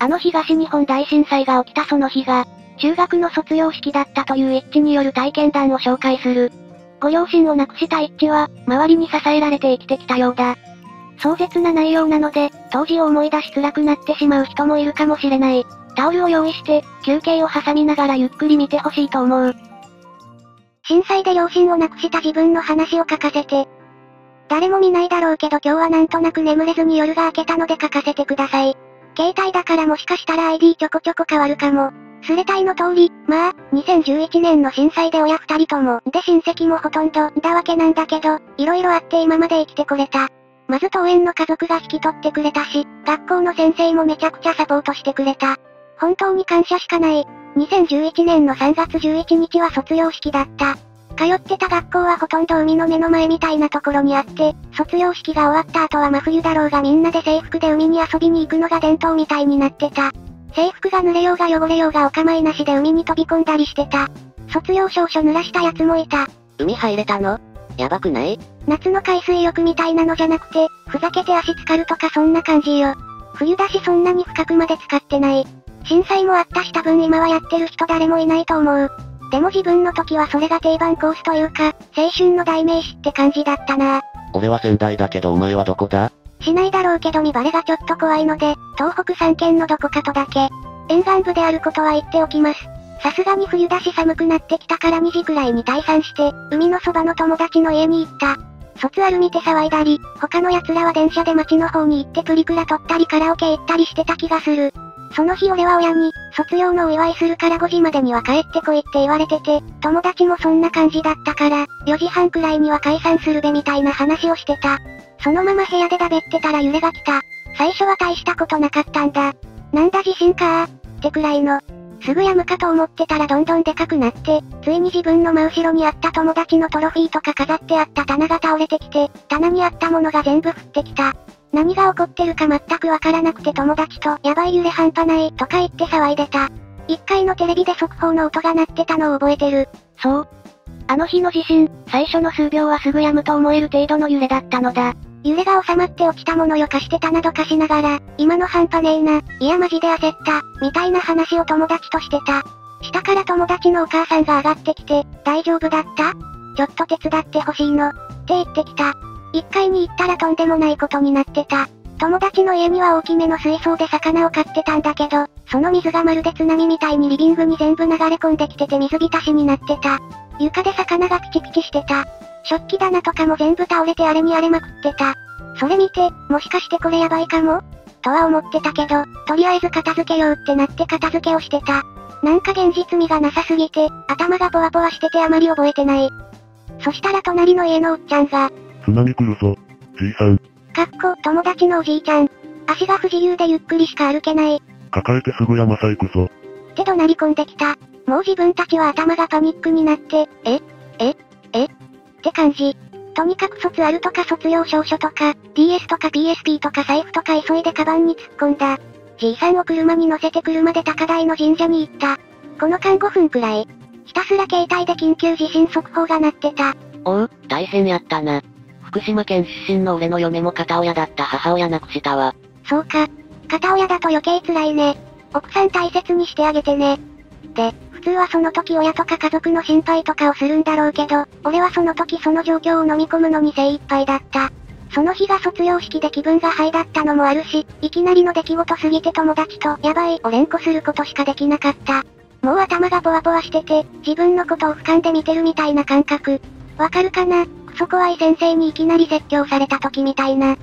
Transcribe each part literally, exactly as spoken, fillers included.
あの東日本大震災が起きたその日が、中学の卒業式だったという一致による体験談を紹介する。ご両親を亡くした一致は、周りに支えられて生きてきたようだ。壮絶な内容なので、当時を思い出しづらくなってしまう人もいるかもしれない。タオルを用意して、休憩を挟みながらゆっくり見てほしいと思う。震災で両親を亡くした自分の話を書かせて。誰も見ないだろうけど今日はなんとなく眠れずに夜が明けたので書かせてください。携帯だからもしかしたら アイディー ちょこちょこ変わるかも。スレタイの通り、まあ、にせんじゅういちねんの震災で親二人とも、で親戚もほとんど、だわけなんだけど、いろいろあって今まで生きてこれた。まず登園の家族が引き取ってくれたし、学校の先生もめちゃくちゃサポートしてくれた。本当に感謝しかない。にせんじゅういちねんのさんがつじゅういちにちは卒業式だった。通ってた学校はほとんど海の目の前みたいなところにあって、卒業式が終わった後は真冬だろうがみんなで制服で海に遊びに行くのが伝統みたいになってた。制服が濡れようが汚れようがお構いなしで海に飛び込んだりしてた。卒業証書濡らしたやつもいた。海入れたの？やばくない？夏の海水浴みたいなのじゃなくて、ふざけて足浸かるとかそんな感じよ。冬だしそんなに深くまで浸かってない。震災もあったし多分今はやってる人誰もいないと思う。でも自分の時はそれが定番コースというか、青春の代名詞って感じだったな。俺は仙台だけどお前はどこだ？しないだろうけど見バレがちょっと怖いので、東北さんけんのどこかとだけ。沿岸部であることは言っておきます。さすがに冬だし寒くなってきたからにじくらいに退散して、海のそばの友達の家に行った。卒アル見て騒いだり、他の奴らは電車で街の方に行ってプリクラ撮ったりカラオケ行ったりしてた気がする。その日俺は親に、卒業のお祝いするからごじまでには帰ってこいって言われてて、友達もそんな感じだったから、よじはんくらいには解散するべみたいな話をしてた。そのまま部屋でだべってたら揺れが来た。最初は大したことなかったんだ。なんだ地震かー、ってくらいの。すぐやむかと思ってたらどんどんでかくなって、ついに自分の真後ろにあった友達のトロフィーとか飾ってあった棚が倒れてきて、棚にあったものが全部降ってきた。何が起こってるか全くわからなくて友達とやばい揺れ半端ないとか言って騒いでた。いっかいのテレビで速報の音が鳴ってたのを覚えてる。そう。あの日の地震、最初の数秒はすぐやむと思える程度の揺れだったのだ。揺れが収まって落ちたものよかしてたなどかしながら、今の半端ねえな、いやマジで焦った、みたいな話を友達としてた。下から友達のお母さんが上がってきて、大丈夫だった？ちょっと手伝ってほしいの、って言ってきた。いっかいに行ったらとんでもないことになってた。友達の家には大きめの水槽で魚を飼ってたんだけど、その水がまるで津波みたいにリビングに全部流れ込んできてて水浸しになってた。床で魚がピチピチしてた。食器棚とかも全部倒れてあれに荒れまくってた。それ見て、もしかしてこれやばいかも？とは思ってたけど、とりあえず片付けようってなって片付けをしてた。なんか現実味がなさすぎて、頭がポワポワしててあまり覚えてない。そしたら隣の家のおっちゃんが、津波来るぞ、じいさん。かっこ、友達のおじいちゃん。足が不自由でゆっくりしか歩けない。抱えてすぐ山さ行くぞ。って怒鳴り込んできた。もう自分たちは頭がパニックになって、え、え、え、って感じ。とにかく卒アルとか卒業証書とか、ディーエス とか ピーエスピー とか財布とか急いでカバンに突っ込んだ。じいさんを車に乗せて車で高台の神社に行った。この間ごふんくらい。ひたすら携帯で緊急地震速報が鳴ってた。おう、大変やったな。福島県出身の俺の嫁も片親だった母親亡くしたわ。そうか。片親だと余計辛いね。奥さん大切にしてあげてね。で、普通はその時親とか家族の心配とかをするんだろうけど、俺はその時その状況を飲み込むのに精一杯だった。その日が卒業式で気分がハイだったのもあるし、いきなりの出来事すぎて友達とやばいを連呼することしかできなかった。もう頭がポワポワしてて、自分のことを俯瞰で見てるみたいな感覚。わかるかな？そこはい先生にいきなり説教された時みたいな。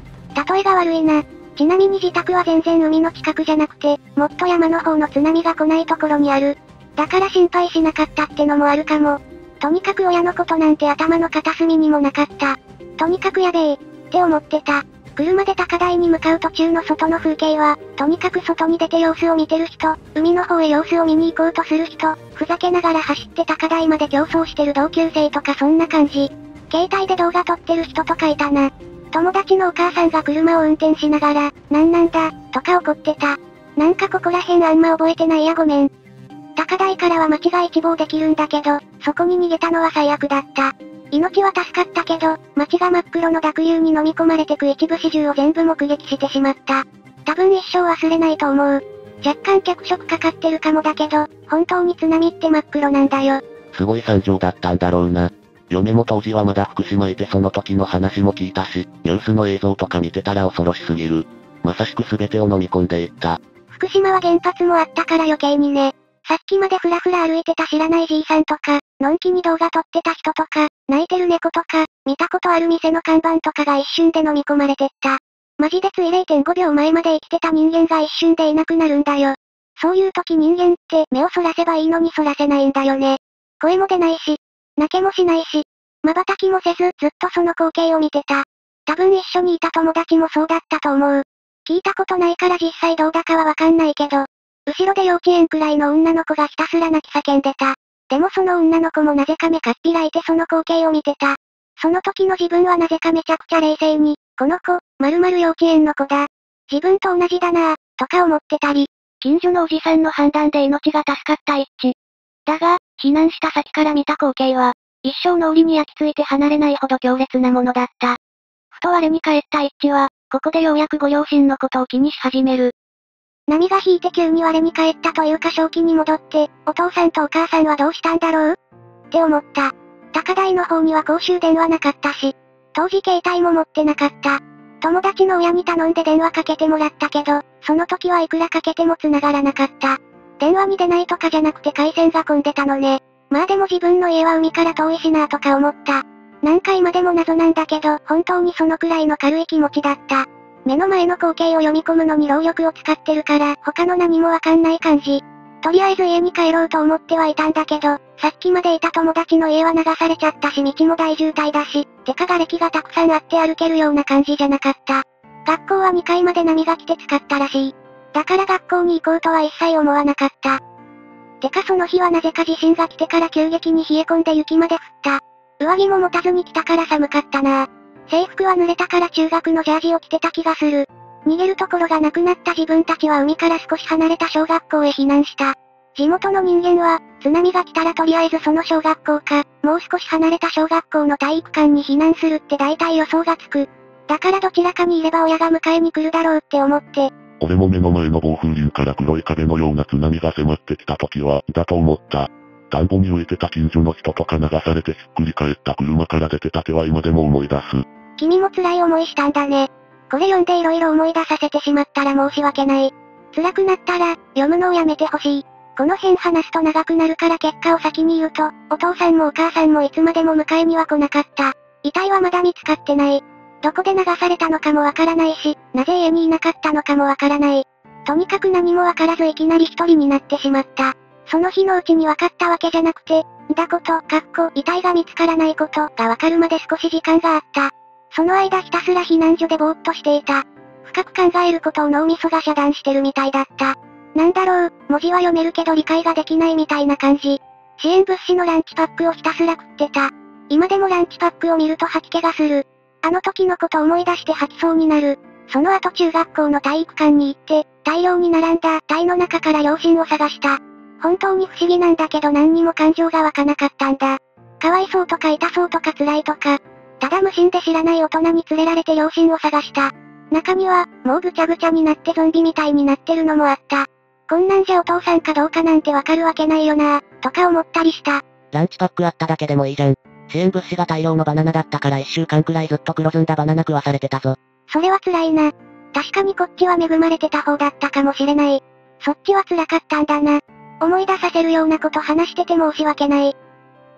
例えが悪いな。ちなみに自宅は全然海の近くじゃなくて、もっと山の方の津波が来ないところにある。だから心配しなかったってのもあるかも。とにかく親のことなんて頭の片隅にもなかった。とにかくやべえ、って思ってた。車で高台に向かう途中の外の風景は、とにかく外に出て様子を見てる人、海の方へ様子を見に行こうとする人、ふざけながら走って高台まで競争してる同級生とかそんな感じ。携帯で動画撮ってる人とかいたな。友達のお母さんが車を運転しながら、なんなんだ、とか怒ってた。なんかここら辺あんま覚えてないやごめん。高台からは街が一望できるんだけど、そこに逃げたのは最悪だった。命は助かったけど、街が真っ黒の濁流に飲み込まれてく一部始終を全部目撃してしまった。多分一生忘れないと思う。若干脚色かかってるかもだけど、本当に津波って真っ黒なんだよ。すごい惨状だったんだろうな。嫁も当時はまだ福島いてその時の話も聞いたし、ニュースの映像とか見てたら恐ろしすぎる。まさしく全てを飲み込んでいった。福島は原発もあったから余計にね。さっきまでふらふら歩いてた知らないじいさんとか、のんきに動画撮ってた人とか、泣いてる猫とか、見たことある店の看板とかが一瞬で飲み込まれてった。マジでつい れいてんごびょうまえまで生きてた人間が一瞬でいなくなるんだよ。そういう時人間って目をそらせばいいのにそらせないんだよね。声も出ないし、泣けもしないし、瞬きもせずずっとその光景を見てた。多分一緒にいた友達もそうだったと思う。聞いたことないから実際どうだかはわかんないけど。後ろで幼稚園くらいの女の子がひたすら泣き叫んでた。でもその女の子もなぜか目かっぴらいてその光景を見てた。その時の自分はなぜかめちゃくちゃ冷静に、この子、〇〇幼稚園の子だ。自分と同じだなぁ、とか思ってたり。近所のおじさんの判断で命が助かった一致。だが、避難した先から見た光景は、一生脳裏に焼き付いて離れないほど強烈なものだった。ふと我に返った一致は、ここでようやくご両親のことを気にし始める。波が引いて急に我に返ったというか正気に戻って、お父さんとお母さんはどうしたんだろうって思った。高台の方には公衆電話なかったし、当時携帯も持ってなかった。友達の親に頼んで電話かけてもらったけど、その時はいくらかけても繋がらなかった。電話に出ないとかじゃなくて回線が混んでたのね。まあでも自分の家は海から遠いしなぁとか思った。何回までも謎なんだけど、本当にそのくらいの軽い気持ちだった。目の前の光景を読み込むのに労力を使ってるから、他の何もわかんない感じ。とりあえず家に帰ろうと思ってはいたんだけど、さっきまでいた友達の家は流されちゃったし道も大渋滞だし、てか瓦礫がたくさんあって歩けるような感じじゃなかった。学校はにかいまで波が来て使ったらしい。だから学校に行こうとは一切思わなかった。てかその日はなぜか地震が来てから急激に冷え込んで雪まで降った。上着も持たずに来たから寒かったなぁ。制服は濡れたから中学のジャージを着てた気がする。逃げるところがなくなった自分たちは海から少し離れた小学校へ避難した。地元の人間は、津波が来たらとりあえずその小学校か、もう少し離れた小学校の体育館に避難するって大体予想がつく。だからどちらかにいれば親が迎えに来るだろうって思って。俺も目の前の暴風林から黒い壁のような津波が迫ってきた時は、だと思った。田んぼに浮いてた近所の人とか流されてひっくり返った車から出てた手は今でも思い出す。君も辛い思いしたんだね。これ読んで色々思い出させてしまったら申し訳ない。辛くなったら、読むのをやめてほしい。この辺話すと長くなるから結果を先に言うと、お父さんもお母さんもいつまでも迎えには来なかった。遺体はまだ見つかってない。どこで流されたのかもわからないし、なぜ家にいなかったのかもわからない。とにかく何もわからずいきなり一人になってしまった。その日のうちに分かったわけじゃなくて、んだこと、かっこ、遺体が見つからないことがわかるまで少し時間があった。その間ひたすら避難所でぼーっとしていた。深く考えることを脳みそが遮断してるみたいだった。なんだろう、文字は読めるけど理解ができないみたいな感じ。支援物資のランチパックをひたすら食ってた。今でもランチパックを見ると吐き気がする。あの時のこと思い出して吐きそうになる。その後中学校の体育館に行って、大量に並んだ体の中から両親を探した。本当に不思議なんだけど何にも感情が湧かなかったんだ。かわいそうとか痛そうとか辛いとか。ただ無心で知らない大人に連れられて両親を探した。中には、もうぐちゃぐちゃになってゾンビみたいになってるのもあった。こんなんじゃお父さんかどうかなんてわかるわけないよなぁ、とか思ったりした。ランチパックあっただけでもいいじゃん。支援物資が大量のバナナだったから一週間くらいずっと黒ずんだバナナ食わされてたぞ。それは辛いな。確かにこっちは恵まれてた方だったかもしれない。そっちは辛かったんだな。思い出させるようなこと話してて申し訳ない。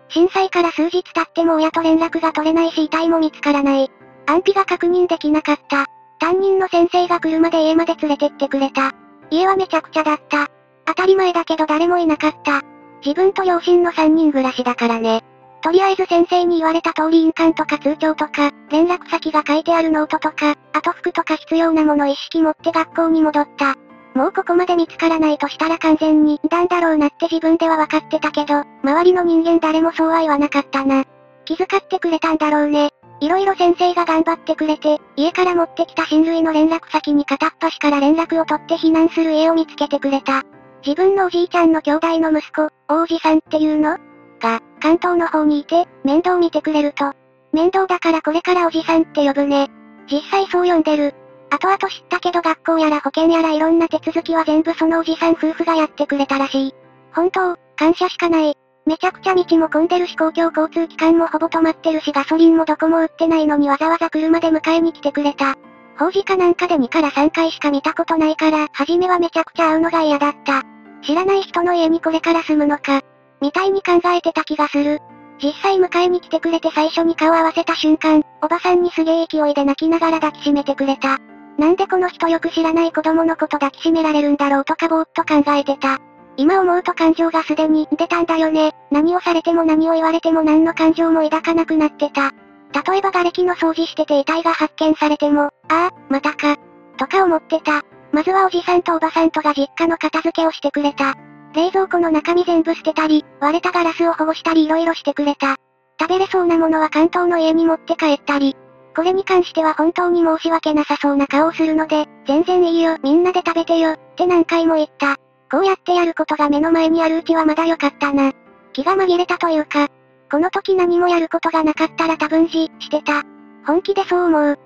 震災から数日経っても親と連絡が取れないし遺体も見つからない。安否が確認できなかった。担任の先生が車で家まで連れてってくれた。家はめちゃくちゃだった。当たり前だけど誰もいなかった。自分と両親のさんにん暮らしだからね。とりあえず先生に言われた通り印鑑とか通帳とか、連絡先が書いてあるノートとか、あと服とか必要なもの一式持って学校に戻った。もうここまで見つからないとしたら完全になんだろうなって自分では分かってたけど、周りの人間誰もそうは言わなかったな。気遣ってくれたんだろうね。いろいろ先生が頑張ってくれて、家から持ってきた親類の連絡先に片っ端から連絡を取って避難する家を見つけてくれた。自分のおじいちゃんの兄弟の息子、おじさんっていうのが、関東の方にいて、面倒見てくれると。面倒だからこれからおじさんって呼ぶね。実際そう呼んでる。後々知ったけど学校やら保険やらいろんな手続きは全部そのおじさん夫婦がやってくれたらしい。本当、感謝しかない。めちゃくちゃ道も混んでるし公共交通機関もほぼ止まってるしガソリンもどこも売ってないのにわざわざ車で迎えに来てくれた。法事かなんかでにからさんかいしか見たことないから、初めはめちゃくちゃ会うのが嫌だった。知らない人の家にこれから住むのか。みたいに考えてた気がする。実際迎えに来てくれて最初に顔合わせた瞬間、おばさんにすげえ勢いで泣きながら抱きしめてくれた。なんでこの人よく知らない子供のこと抱きしめられるんだろうとかぼーっと考えてた。今思うと感情がすでに出たんだよね。何をされても何を言われても何の感情も抱かなくなってた。例えば瓦礫の掃除してて遺体が発見されても、ああ、またか、とか思ってた。まずはおじさんとおばさんとが実家の片付けをしてくれた。冷蔵庫の中身全部捨てたり、割れたガラスを保護したり色々してくれた。食べれそうなものは関東の家に持って帰ったり。これに関しては本当に申し訳なさそうな顔をするので、全然いいよ、みんなで食べてよ、って何回も言った。こうやってやることが目の前にあるうちはまだ良かったな。気が紛れたというか、この時何もやることがなかったら多分死してた。本気でそう思う。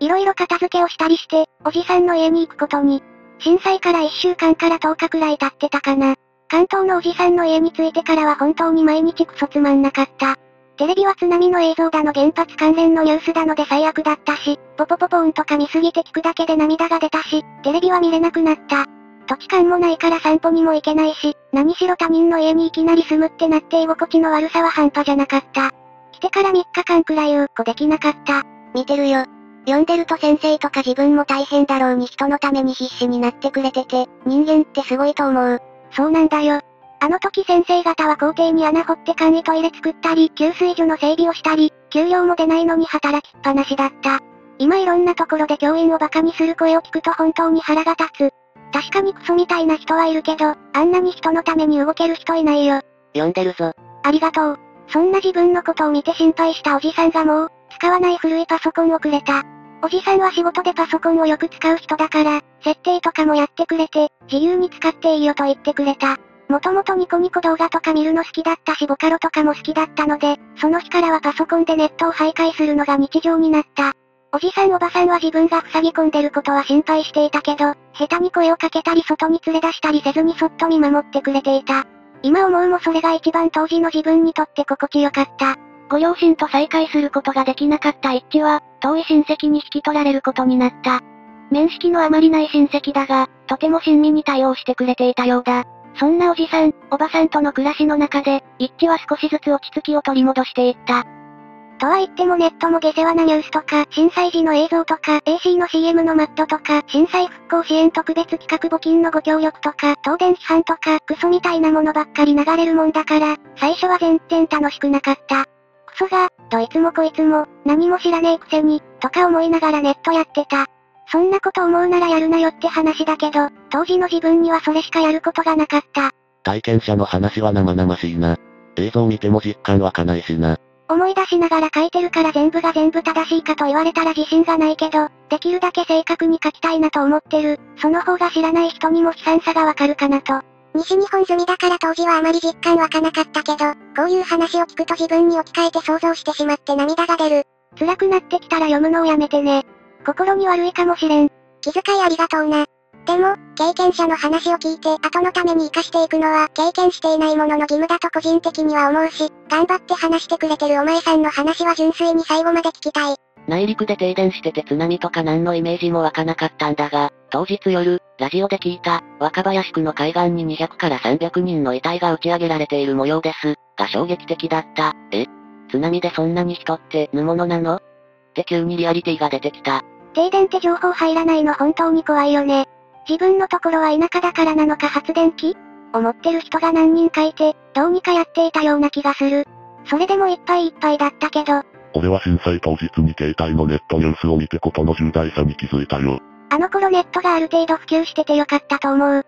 色々片付けをしたりして、おじさんの家に行くことに。震災からいっしゅうかんからとおかくらい経ってたかな。関東のおじさんの家に着いてからは本当に毎日クソつまんなかった。テレビは津波の映像だの原発関連のニュースだので最悪だったし、ポポポポーンとか見すぎて聞くだけで涙が出たし、テレビは見れなくなった。土地勘もないから散歩にも行けないし、何しろ他人の家にいきなり住むってなって居心地の悪さは半端じゃなかった。来てからみっかかんくらいうっこできなかった。見てるよ。読んでると先生とか自分も大変だろうに人のために必死になってくれてて、人間ってすごいと思う。そうなんだよ。あの時先生方は校庭に穴掘って簡易トイレ作ったり、給水所の整備をしたり、給料も出ないのに働きっぱなしだった。今いろんなところで教員をバカにする声を聞くと本当に腹が立つ。確かにクソみたいな人はいるけど、あんなに人のために動ける人いないよ。読んでるぞ。ありがとう。そんな自分のことを見て心配したおじさんがもう、使わない古いパソコンをくれた。おじさんは仕事でパソコンをよく使う人だから、設定とかもやってくれて、自由に使っていいよと言ってくれた。もともとニコニコ動画とか見るの好きだったしボカロとかも好きだったので、その日からはパソコンでネットを徘徊するのが日常になった。おじさんおばさんは自分が塞ぎ込んでることは心配していたけど、下手に声をかけたり外に連れ出したりせずにそっと見守ってくれていた。今思うもそれが一番当時の自分にとって心地よかった。ご両親と再会することができなかった一致は、遠い親戚に引き取られることになった。面識のあまりない親戚だが、とても親身に対応してくれていたようだ。そんなおじさん、おばさんとの暮らしの中で、一致は少しずつ落ち着きを取り戻していった。とは言ってもネットも下世話なニュースとか、震災時の映像とか、エーシー の シーエム のマットとか、震災復興支援特別企画募金のご協力とか、東電批判とか、クソみたいなものばっかり流れるもんだから、最初は全然楽しくなかった。クソが、どいつもこいつも、何も知らねえくせに、とか思いながらネットやってた。そんなこと思うならやるなよって話だけど、当時の自分にはそれしかやることがなかった。体験者の話は生々しいな。映像見ても実感湧かないしな。思い出しながら書いてるから全部が全部正しいかと言われたら自信がないけど、できるだけ正確に書きたいなと思ってる。その方が知らない人にも悲惨さがわかるかなと。西日本住みだから当時はあまり実感湧かなかったけど、こういう話を聞くと自分に置き換えて想像してしまって涙が出る。辛くなってきたら読むのをやめてね。心に悪いかもしれん。気遣いありがとうな。でも、経験者の話を聞いて後のために生かしていくのは経験していないものの義務だと個人的には思うし、頑張って話してくれてるお前さんの話は純粋に最後まで聞きたい。内陸で停電してて津波とか何のイメージも湧かなかったんだが、当日夜、ラジオで聞いた、若林区の海岸ににひゃくからさんびゃくにんの遺体が打ち上げられている模様です、が衝撃的だった。え？津波でそんなに人って無物なの？って急にリアリティが出てきた。停電って情報入らないの本当に怖いよね。自分のところは田舎だからなのか発電機？を持ってる人が何人かいて、どうにかやっていたような気がする。それでもいっぱいいっぱいだったけど。俺は震災当日に携帯のネットニュースを見てことの重大さに気づいたよ。あの頃ネットがある程度普及しててよかったと思う。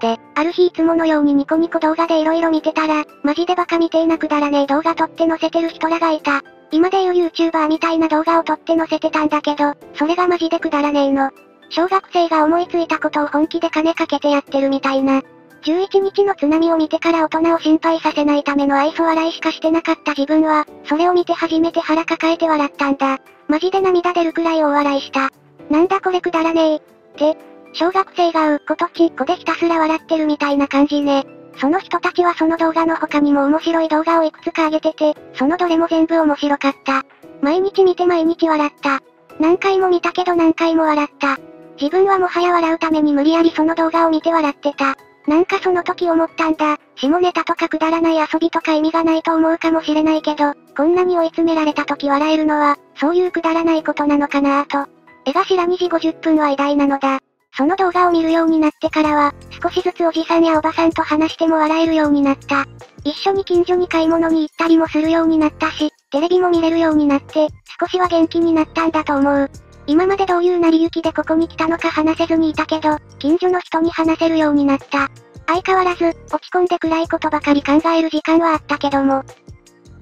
で、ある日いつものようにニコニコ動画で色々見てたら、マジでバカみてえなくだらねえ動画撮って載せてる人らがいた。今でいう YouTuber みたいな動画を撮って載せてたんだけど、それがマジでくだらねえの。小学生が思いついたことを本気で金かけてやってるみたいな。じゅういちにちの津波を見てから大人を心配させないための愛想笑いしかしてなかった自分は、それを見て初めて腹抱えて笑ったんだ。マジで涙出るくらい大笑いした。なんだこれくだらねえ。って、小学生がうっことちっこでひたすら笑ってるみたいな感じね。その人たちはその動画の他にも面白い動画をいくつか上げてて、そのどれも全部面白かった。毎日見て毎日笑った。何回も見たけど何回も笑った。自分はもはや笑うために無理やりその動画を見て笑ってた。なんかその時思ったんだ。下ネタとかくだらない遊びとか意味がないと思うかもしれないけど、こんなに追い詰められた時笑えるのは、そういうくだらないことなのかなぁと。絵頭にじごじゅっぷんは偉大なのだ。その動画を見るようになってからは、少しずつおじさんやおばさんと話しても笑えるようになった。一緒に近所に買い物に行ったりもするようになったし、テレビも見れるようになって、少しは元気になったんだと思う。今までどういう成り行きでここに来たのか話せずにいたけど、近所の人に話せるようになった。相変わらず、落ち込んで暗いことばかり考える時間はあったけども。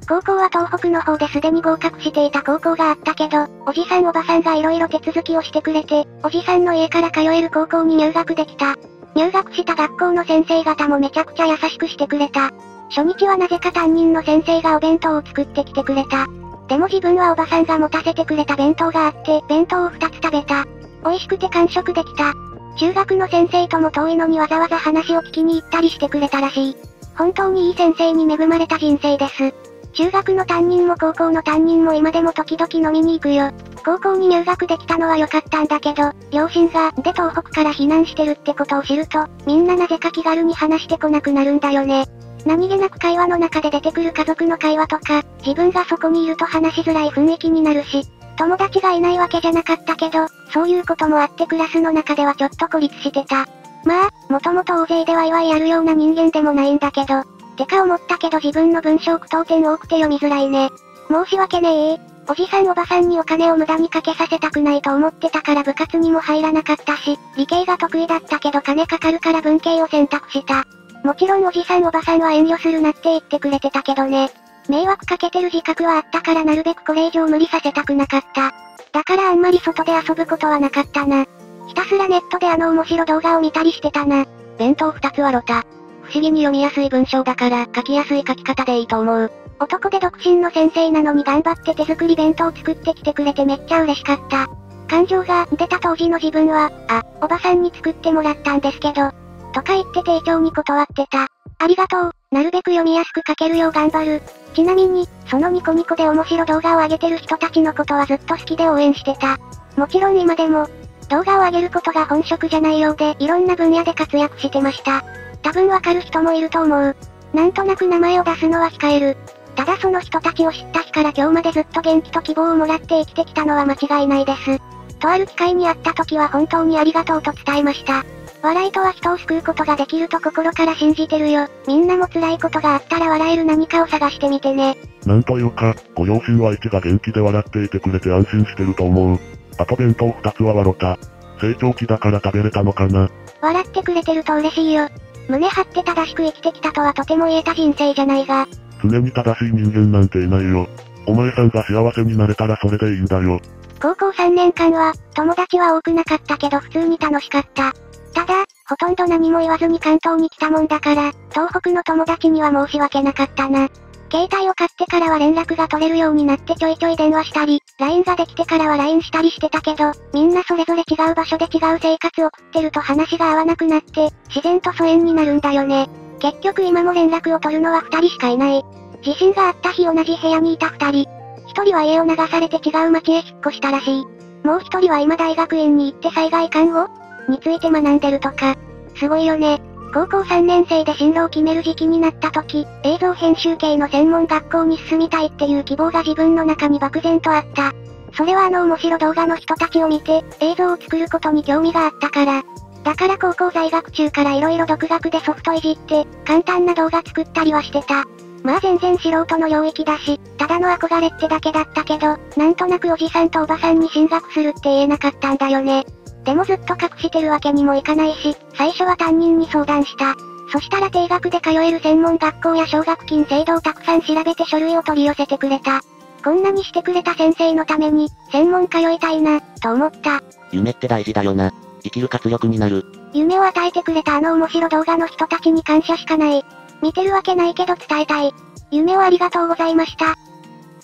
高校は東北の方ですでに合格していた高校があったけど、おじさんおばさんが色々手続きをしてくれて、おじさんの家から通える高校に入学できた。入学した学校の先生方もめちゃくちゃ優しくしてくれた。初日はなぜか担任の先生がお弁当を作ってきてくれた。でも自分はおばさんが持たせてくれた弁当があって、弁当をふたつ食べた。美味しくて完食できた。中学の先生とも遠いのにわざわざ話を聞きに行ったりしてくれたらしい。本当にいい先生に恵まれた人生です。中学の担任も高校の担任も今でも時々飲みに行くよ。高校に入学できたのは良かったんだけど、両親が、で東北から避難してるってことを知ると、みんななぜか気軽に話してこなくなるんだよね。何気なく会話の中で出てくる家族の会話とか、自分がそこにいると話しづらい雰囲気になるし、友達がいないわけじゃなかったけど、そういうこともあってクラスの中ではちょっと孤立してた。まあ、もともと大勢でワイワイやるような人間でもないんだけど、てか思ったけど自分の文章句読点多くて読みづらいね。申し訳ねえ。おじさんおばさんにお金を無駄にかけさせたくないと思ってたから部活にも入らなかったし、理系が得意だったけど金かかるから文系を選択した。もちろんおじさんおばさんは遠慮するなって言ってくれてたけどね。迷惑かけてる自覚はあったからなるべくこれ以上無理させたくなかった。だからあんまり外で遊ぶことはなかったな。ひたすらネットであの面白動画を見たりしてたな。弁当二つはロタ。不思議に読みやすい文章だから書きやすい書き方でいいと思う。男で独身の先生なのに頑張って手作り弁当作ってきてくれてめっちゃ嬉しかった。感情が出た当時の自分は、あ、おばさんに作ってもらったんですけど、とか言って丁重に断ってた。ありがとう、なるべく読みやすく書けるよう頑張る。ちなみに、そのニコニコで面白動画を上げてる人たちのことはずっと好きで応援してた。もちろん今でも、動画を上げることが本職じゃないようで、いろんな分野で活躍してました。多分わかる人もいると思う。なんとなく名前を出すのは控える。ただその人たちを知った日から今日までずっと元気と希望をもらって生きてきたのは間違いないです。とある機会にあった時は本当にありがとうと伝えました。笑いとは人を救うことができると心から信じてるよ。みんなも辛いことがあったら笑える何かを探してみてね。なんというか、ご両親は一が元気で笑っていてくれて安心してると思う。あと弁当二つは笑った。成長期だから食べれたのかな。笑ってくれてると嬉しいよ。胸張って正しく生きてきたとはとても言えた人生じゃないが。常に正しい人間なんていないよ。お前さんが幸せになれたらそれでいいんだよ。高校さんねんかんは、友達は多くなかったけど普通に楽しかった。ただ、ほとんど何も言わずに関東に来たもんだから、東北の友達には申し訳なかったな。携帯を買ってからは連絡が取れるようになってちょいちょい電話したり、ライン ができてからは ライン したりしてたけど、みんなそれぞれ違う場所で違う生活を送ってると話が合わなくなって、自然と疎遠になるんだよね。結局今も連絡を取るのはふたりしかいない。地震があった日同じ部屋にいたふたり。ひとりは家を流されて違う町へ引っ越したらしい。もうひとりは今大学院に行って災害看護について学んでるとか。すごいよね。高校さんねんせいで進路を決める時期になった時、映像編集系の専門学校に進みたいっていう希望が自分の中に漠然とあった。それはあの面白動画の人たちを見て、映像を作ることに興味があったから。だから高校在学中から色々独学でソフトいじって、簡単な動画作ったりはしてた。まあ全然素人の領域だし、ただの憧れってだけだったけど、なんとなくおじさんとおばさんに進学するって言えなかったんだよね。でもずっと隠してるわけにもいかないし、最初は担任に相談した。そしたら定額で通える専門学校や奨学金制度をたくさん調べて書類を取り寄せてくれた。こんなにしてくれた先生のために、専門通いたいな、と思った。夢って大事だよな。生きる活力になる。夢を与えてくれたあの面白動画の人たちに感謝しかない。見てるわけないけど伝えたい。夢をありがとうございました。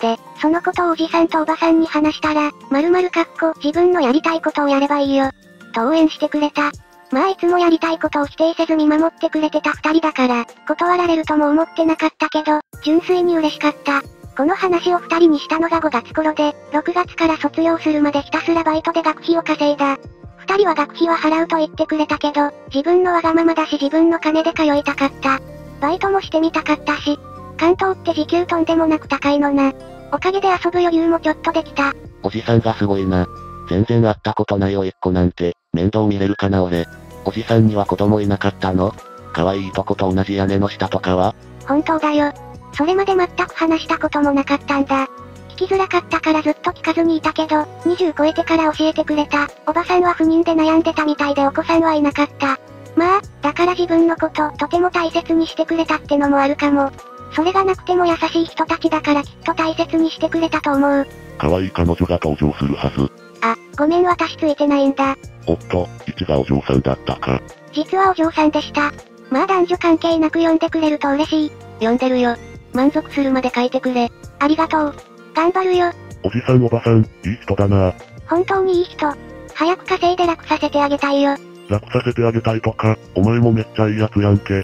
て、そのことをおじさんとおばさんに話したら、〇〇かっこ自分のやりたいことをやればいいよ、と応援してくれた。まあいつもやりたいことを否定せず見守ってくれてた二人だから、断られるとも思ってなかったけど、純粋に嬉しかった。この話を二人にしたのがごがつ頃で、ろくがつから卒業するまでひたすらバイトで学費を稼いだ。二人は学費は払うと言ってくれたけど、自分のわがままだし自分の金で通いたかった。バイトもしてみたかったし、関東って時給とんでもなく高いのな。おかげで遊ぶ余裕もちょっとできた。おじさんがすごいな。全然会ったことない甥っ子なんて、面倒見れるかな俺。おじさんには子供いなかったの？可愛いとこと同じ屋根の下とかは？本当だよ。それまで全く話したこともなかったんだ。聞きづらかったからずっと聞かずにいたけど、にじゅう超えてから教えてくれた。おばさんは不妊で悩んでたみたいでお子さんはいなかった。まあ、だから自分のこととても大切にしてくれたってのもあるかも。それがなくても優しい人たちだからきっと大切にしてくれたと思う。可愛い彼女が登場するはず。あ、ごめん私ついてないんだ。おっと、いちがお嬢さんだったか。実はお嬢さんでした。まあ男女関係なく呼んでくれると嬉しい。呼んでるよ。満足するまで書いてくれ。ありがとう。頑張るよ。おじさんおばさん、いい人だな。本当にいい人。早く稼いで楽させてあげたいよ。楽させてあげたいとか、お前もめっちゃいいやつやんけ。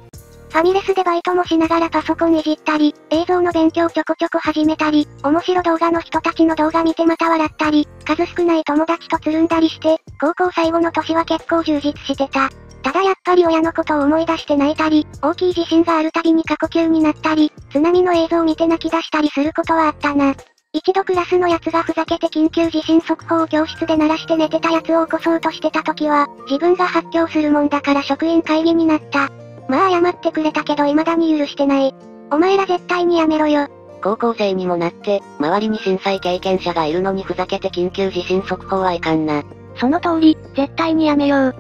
ファミレスでバイトもしながらパソコンいじったり、映像の勉強ちょこちょこ始めたり、面白動画の人たちの動画見てまた笑ったり、数少ない友達とつるんだりして、高校最後の年は結構充実してた。ただやっぱり親のことを思い出して泣いたり、大きい地震があるたびに過呼吸になったり、津波の映像を見て泣き出したりすることはあったな。一度クラスのやつがふざけて緊急地震速報を教室で鳴らして寝てたやつを起こそうとしてた時は、自分が発狂するもんだから職員会議になった。まあ謝ってくれたけど未だに許してない。お前ら絶対にやめろよ。高校生にもなって、周りに震災経験者がいるのにふざけて緊急地震速報はいかんな。その通り、絶対にやめよう。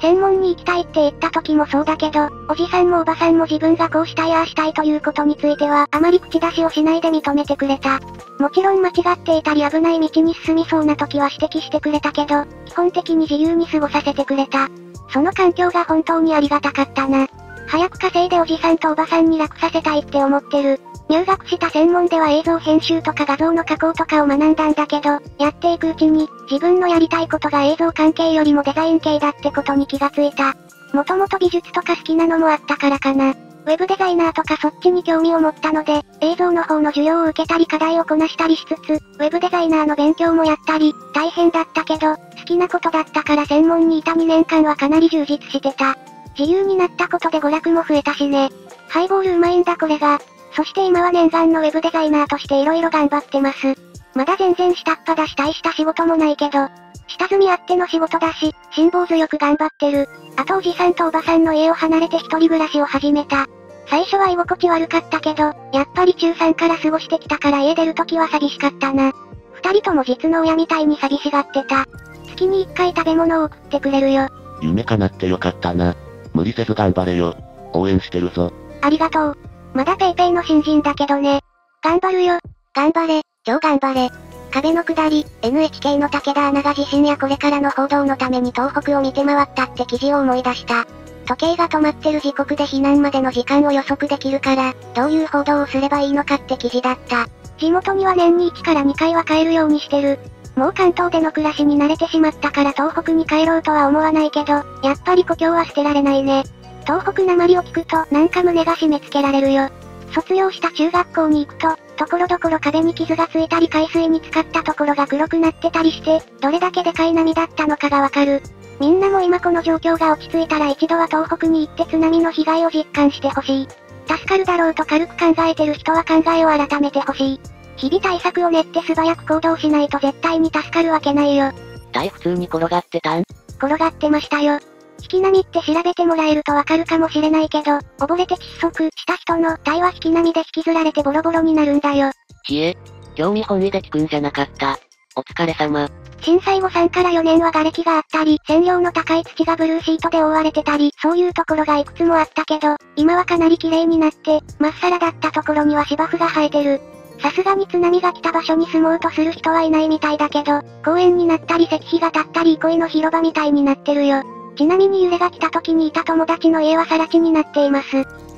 専門に行きたいって言った時もそうだけど、おじさんもおばさんも自分がこうしたいああしたいということについてはあまり口出しをしないで認めてくれた。もちろん間違っていたり危ない道に進みそうな時は指摘してくれたけど、基本的に自由に過ごさせてくれた。その環境が本当にありがたかったな。早く稼いでおじさんとおばさんに楽させたいって思ってる。入学した専門では映像編集とか画像の加工とかを学んだんだけど、やっていくうちに、自分のやりたいことが映像関係よりもデザイン系だってことに気がついた。もともと美術とか好きなのもあったからかな。ウェブデザイナーとかそっちに興味を持ったので、映像の方の授業を受けたり課題をこなしたりしつつ、ウェブデザイナーの勉強もやったり、大変だったけど、好きなことだったから専門にいたにねんかんはかなり充実してた。自由になったことで娯楽も増えたしね。ハイボールうまいんだこれが。そして今は念願のウェブデザイナーとして色々頑張ってます。まだ全然下っ端だし大した仕事もないけど、下積みあっての仕事だし、辛抱強く頑張ってる。あとおじさんとおばさんの家を離れて一人暮らしを始めた。最初は居心地悪かったけど、やっぱり中さんから過ごしてきたから家出るときは寂しかったな。二人とも実の親みたいに寂しがってた。月に一回食べ物を送ってくれるよ。夢叶ってよかったな。無理せず頑張れよ。応援してるぞ。ありがとう。まだペイペイの新人だけどね。頑張るよ。頑張れ、超頑張れ。壁の下り、エヌエイチケー の武田アナが地震やこれからの報道のために東北を見て回ったって記事を思い出した。時計が止まってる時刻で避難までの時間を予測できるから、どういう報道をすればいいのかって記事だった。地元には年にいちからにかいは帰るようにしてる。もう関東での暮らしに慣れてしまったから東北に帰ろうとは思わないけど、やっぱり故郷は捨てられないね。東北なまりを聞くとなんか胸が締め付けられるよ。卒業した中学校に行くと、ところどころ壁に傷がついたり海水に浸かったところが黒くなってたりして、どれだけでかい波だったのかがわかる。みんなも今この状況が落ち着いたら一度は東北に行って津波の被害を実感してほしい。助かるだろうと軽く考えてる人は考えを改めてほしい。日々対策を練って素早く行動しないと絶対に助かるわけないよ。大普通に転がってたん？転がってましたよ。引き波って調べてもらえるとわかるかもしれないけど、溺れて窒息した人の体は引き波で引きずられてボロボロになるんだよ。ひえ、興味本位で聞くんじゃなかった。お疲れ様。震災後さんからよねんは瓦礫があったり、線量の高い土がブルーシートで覆われてたり、そういうところがいくつもあったけど、今はかなり綺麗になって、まっさらだったところには芝生が生えてる。さすがに津波が来た場所に住もうとする人はいないみたいだけど、公園になったり石碑が立ったり憩いの広場みたいになってるよ。ちなみに揺れが来た時にいた友達の家は更地になっています。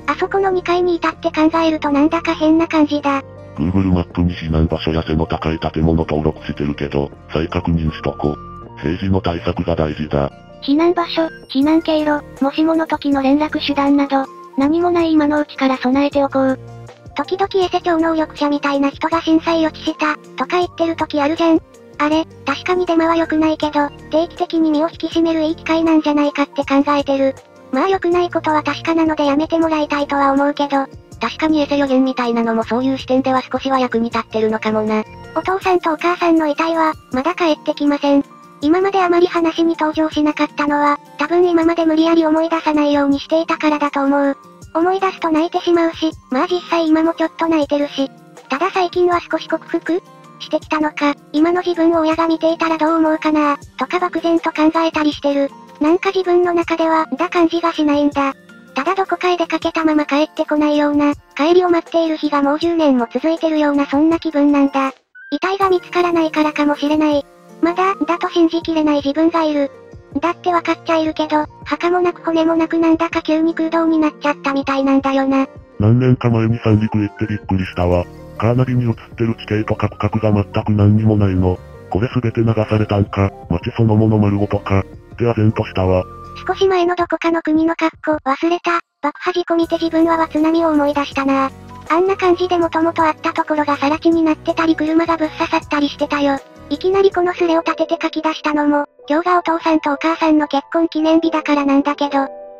あそこのにかいにいたって考えるとなんだか変な感じだ。Google マップに避難場所や背の高い建物登録してるけど、再確認しとこ。平時の対策が大事だ。避難場所、避難経路、もしもの時の連絡手段など、何もない今のうちから備えておこう。時々エセ超能力者みたいな人が震災予知した、とか言ってる時あるじゃん。あれ、確かにデマは良くないけど、定期的に身を引き締めるいい機会なんじゃないかって考えてる。まあ良くないことは確かなのでやめてもらいたいとは思うけど、確かにエセ予言みたいなのもそういう視点では少しは役に立ってるのかもな。お父さんとお母さんの遺体は、まだ帰ってきません。今まであまり話に登場しなかったのは、多分今まで無理やり思い出さないようにしていたからだと思う。思い出すと泣いてしまうし、まあ実際今もちょっと泣いてるし。ただ最近は少し克服してきたのか、今の自分を親が見ていたらどう思うかなぁ、とか漠然と考えたりしてる。なんか自分の中では、だ感じがしないんだ。ただどこかへ出かけたまま帰ってこないような、帰りを待っている日がもうじゅうねんも続いてるようなそんな気分なんだ。遺体が見つからないからかもしれない。まだ、だと信じきれない自分がいる。だってわかっちゃいるけど、墓もなく骨もなくなんだか急に空洞になっちゃったみたいなんだよな。何年か前に三陸へ行ってびっくりしたわ。カーナビに映ってる地形と角角が全く何にもないの。これ全て流されたんか、街そのもの丸ごとか、って唖然としたわ。少し前のどこかの国の格好忘れた、爆破事故見て自分はは津波を思い出したな。あんな感じでもともとあったところが更地になってたり車がぶっ刺さったりしてたよ。いきなりこのスレを立てて書き出したのも、今日がお父さんとお母さんの結婚記念日だからなんだけど、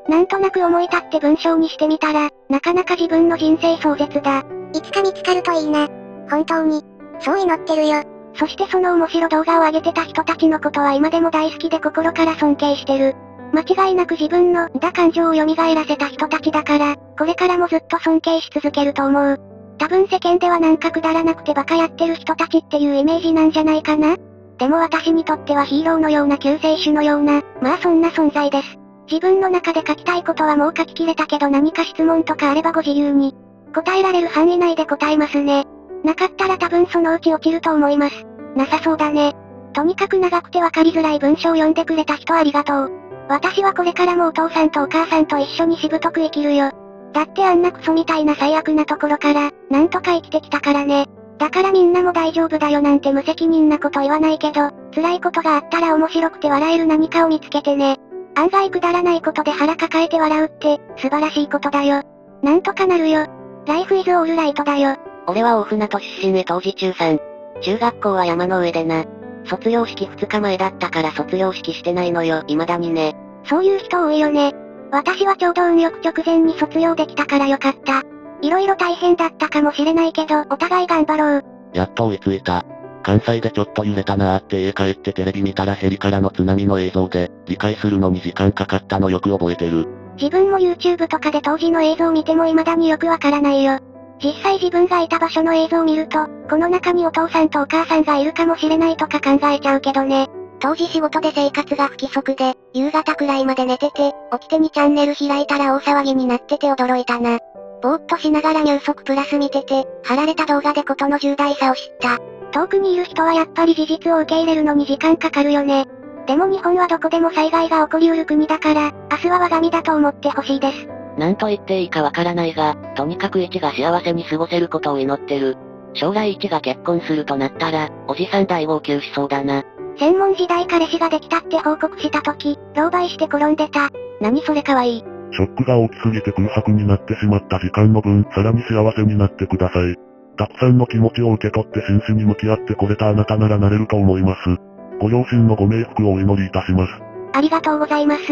なんとなく思い立って文章にしてみたら、なかなか自分の人生壮絶だ。いつか見つかるといいな。本当に。そう祈ってるよ。そしてその面白動画を上げてた人たちのことは今でも大好きで心から尊敬してる。間違いなく自分の、だ感情を蘇らせた人たちだから、これからもずっと尊敬し続けると思う。多分世間ではなんかくだらなくてバカやってる人たちっていうイメージなんじゃないかな。でも私にとってはヒーローのような救世主のような、まあそんな存在です。自分の中で書きたいことはもう書ききれたけど何か質問とかあればご自由に。答えられる範囲内で答えますね。なかったら多分そのうち落ちると思います。なさそうだね。とにかく長くてわかりづらい文章を読んでくれた人ありがとう。私はこれからもお父さんとお母さんと一緒にしぶとく生きるよ。だってあんなクソみたいな最悪なところから、なんとか生きてきたからね。だからみんなも大丈夫だよなんて無責任なこと言わないけど、辛いことがあったら面白くて笑える何かを見つけてね。案外くだらないことで腹抱えて笑うって、素晴らしいことだよ。なんとかなるよ。ライフイズオールライトだよ。俺は大船渡出身へ当時中さん。中学校は山の上でな。卒業式ふつかまえだったから卒業式してないのよ、未だにね。そういう人多いよね。私はちょうど運よく直前に卒業できたからよかった。いろいろ大変だったかもしれないけど、お互い頑張ろう。やっと追いついた。関西でちょっと揺れたなーって家帰ってテレビ見たらヘリからの津波の映像で、理解するのに時間かかったのよく覚えてる。自分も YouTube とかで当時の映像見ても未だによくわからないよ。実際自分がいた場所の映像を見ると、この中にお父さんとお母さんがいるかもしれないとか考えちゃうけどね。当時仕事で生活が不規則で、夕方くらいまで寝てて、起きてにチャンネル開いたら大騒ぎになってて驚いたな。ぼーっとしながらニュースプラス見てて、貼られた動画でことの重大さを知った。遠くにいる人はやっぱり事実を受け入れるのに時間かかるよね。でも日本はどこでも災害が起こりうる国だから、明日は我が身だと思ってほしいです。なんと言っていいかわからないが、とにかく一が幸せに過ごせることを祈ってる。将来一が結婚するとなったら、おじさん大号泣しそうだな。専門時代彼氏ができたって報告した時、狼狽して転んでた。何それかわいい。ショックが大きすぎて空白になってしまった時間の分、さらに幸せになってください。たくさんの気持ちを受け取って真摯に向き合ってこれたあなたならなれると思います。ご両親のご冥福をお祈りいたします。ありがとうございます。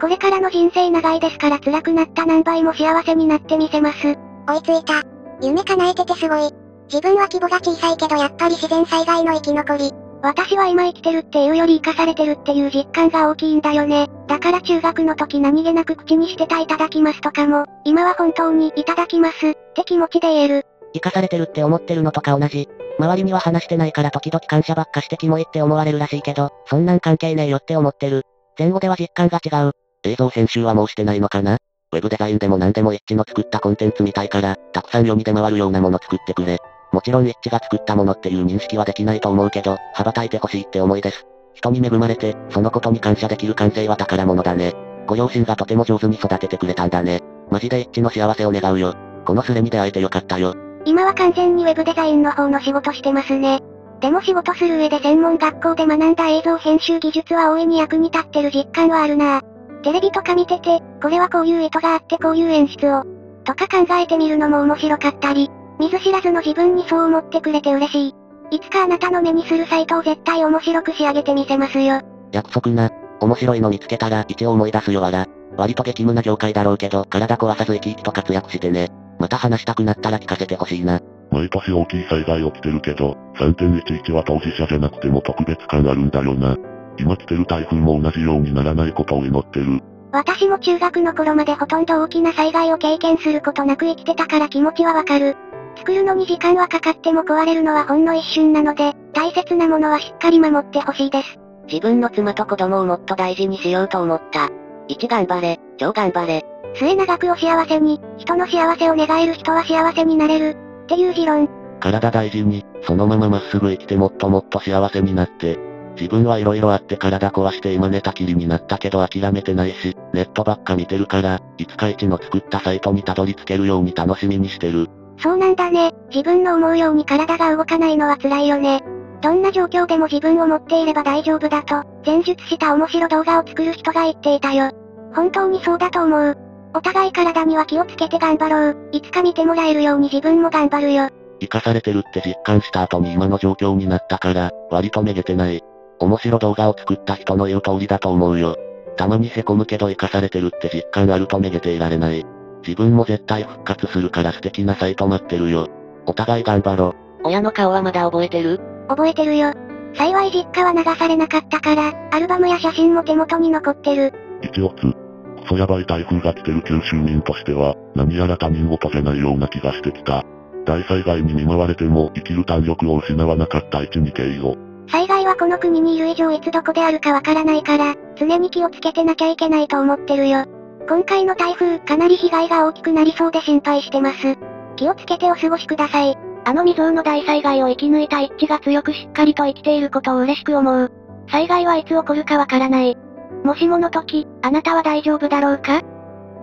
これからの人生長いですから辛くなった何倍も幸せになってみせます。追いついた。夢叶えててすごい。自分は規模が小さいけどやっぱり自然災害の生き残り。私は今生きてるっていうより生かされてるっていう実感が大きいんだよね。だから中学の時何気なく口にしてたいただきますとかも、今は本当にいただきますって気持ちで言える。生かされてるって思ってるのとか同じ。周りには話してないから時々感謝ばっかしてキモいって思われるらしいけど、そんなん関係ねえよって思ってる。前後では実感が違う。映像編集はもうしてないのかな？ウェブデザインでも何でも一致の作ったコンテンツみたいから、たくさん世に出回るようなもの作ってくれ。もちろん一致が作ったものっていう認識はできないと思うけど、羽ばたいてほしいって思いです。人に恵まれて、そのことに感謝できる感性は宝物だね。ご両親がとても上手に育ててくれたんだね。マジで一致の幸せを願うよ。このスレに出会えてよかったよ。今は完全にウェブデザインの方の仕事してますね。でも仕事する上で専門学校で学んだ映像編集技術は大いに役に立ってる実感はあるな。テレビとか見てて、これはこういう意図があってこういう演出を、とか考えてみるのも面白かったり、見ず知らずの自分にそう思ってくれて嬉しい。いつかあなたの目にするサイトを絶対面白く仕上げてみせますよ。約束な。面白いの見つけたら一応思い出すよわら。割と激務な業界だろうけど、体壊さず生き生きと活躍してね。また話したくなったら聞かせてほしいな。毎年大きい災害起きてるけど、さんてんいちいちは当事者じゃなくても特別感あるんだよな。今来てる台風も同じようにならないことを祈ってる。私も中学の頃までほとんど大きな災害を経験することなく生きてたから気持ちはわかる。作るのに時間はかかっても壊れるのはほんの一瞬なので、大切なものはしっかり守ってほしいです。自分の妻と子供をもっと大事にしようと思った。いち頑張れ、超頑張れ。末永くお幸せに、人の幸せを願える人は幸せになれる、っていう持論。体大事に、そのまままっすぐ生きてもっともっと幸せになって。自分はいろいろあって体壊して今寝たきりになったけど諦めてないし、ネットばっか見てるから、いつか一の作ったサイトにたどり着けるように楽しみにしてる。そうなんだね。自分の思うように体が動かないのは辛いよね。どんな状況でも自分を持っていれば大丈夫だと、前述した面白動画を作る人が言っていたよ。本当にそうだと思う。お互い体には気をつけて頑張ろう。いつか見てもらえるように自分も頑張るよ。生かされてるって実感した後に今の状況になったから、割とめげてない。面白動画を作った人の言う通りだと思うよ。たまに凹むけど生かされてるって実感あるとめげていられない。自分も絶対復活するから素敵なサイト待ってるよ。お互い頑張ろ。親の顔はまだ覚えてる？覚えてるよ。幸い実家は流されなかったから、アルバムや写真も手元に残ってる。いちがつ。クソやばい台風が来てる九州民としては、何やら他人事じゃないような気がしてきた。大災害に見舞われても生きる胆力を失わなかった一二慶を。災害はこの国にいる以上いつどこであるかわからないから、常に気をつけてなきゃいけないと思ってるよ。今回の台風、かなり被害が大きくなりそうで心配してます。気をつけてお過ごしください。あの未曾有の大災害を生き抜いた一致が強くしっかりと生きていることを嬉しく思う。災害はいつ起こるかわからない。もしもの時、あなたは大丈夫だろうか？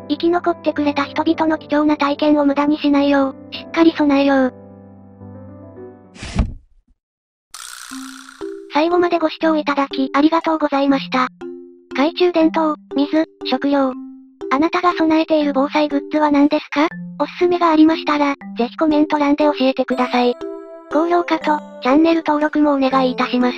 生き残ってくれた人々の貴重な体験を無駄にしないよう、しっかり備えよう。最後までご視聴いただきありがとうございました。懐中電灯、水、食料。あなたが備えている防災グッズは何ですか？おすすめがありましたら、ぜひコメント欄で教えてください。高評価とチャンネル登録もお願いいたします。